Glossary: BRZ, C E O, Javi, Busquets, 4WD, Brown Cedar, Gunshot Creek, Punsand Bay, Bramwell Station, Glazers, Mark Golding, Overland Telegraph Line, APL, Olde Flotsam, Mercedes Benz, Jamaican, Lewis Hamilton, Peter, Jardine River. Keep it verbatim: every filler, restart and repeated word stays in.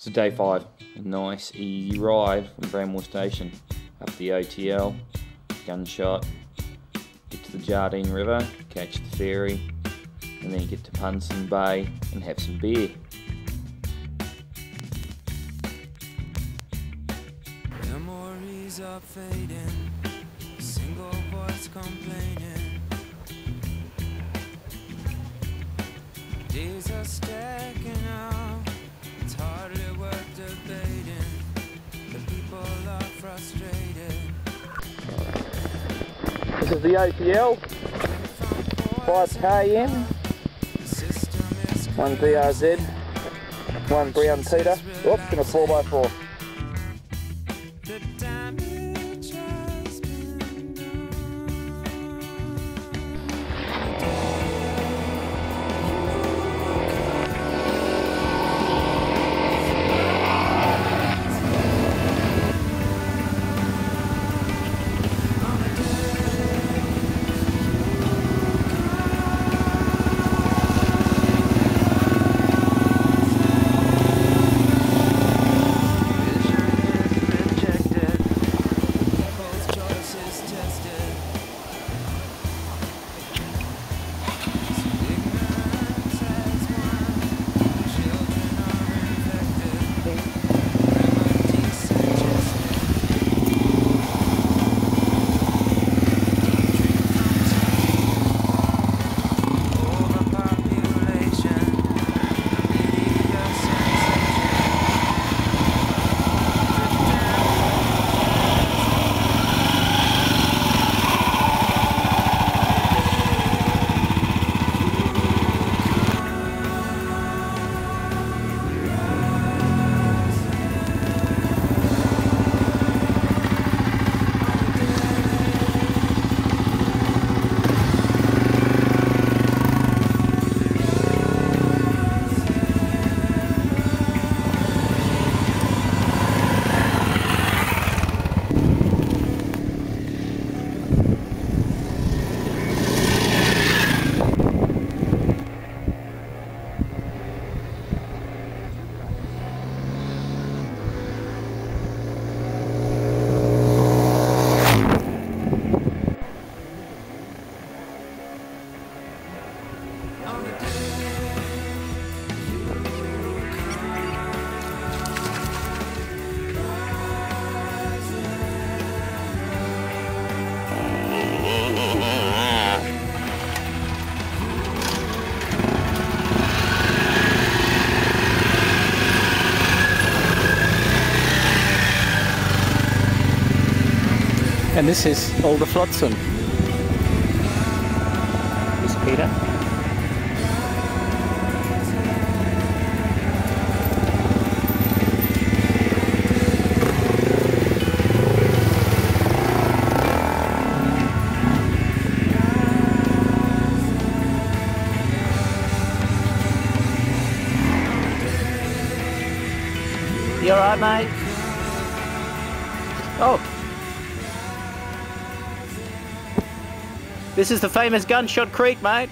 So day five, a nice easy ride from Bramwell Station up the O T L, Gunshot, get to the Jardine River, catch the ferry, and then get to Punsand Bay and have some beer. Memories are fading, single voice complaining. Days are stacking up, it's hardly worth debating. The people are frustrated. This is the A P L, five K in, one B R Z, one Brown Cedar, oops, and a four by four. And this is Olde Flotsam. This is Peter. You alright, mate? Oh. This is the famous Gunshot Creek, mate.